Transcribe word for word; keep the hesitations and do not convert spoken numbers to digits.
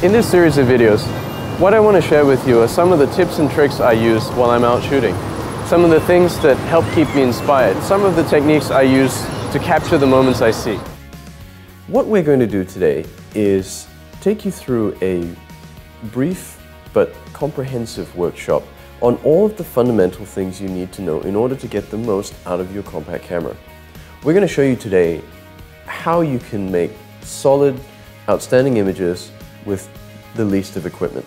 In this series of videos, what I want to share with you are some of the tips and tricks I use while I'm out shooting, some of the things that help keep me inspired, some of the techniques I use to capture the moments I see. What we're going to do today is take you through a brief but comprehensive workshop on all of the fundamental things you need to know in order to get the most out of your compact camera. We're going to show you today how you can make solid, outstanding images with the least of equipment.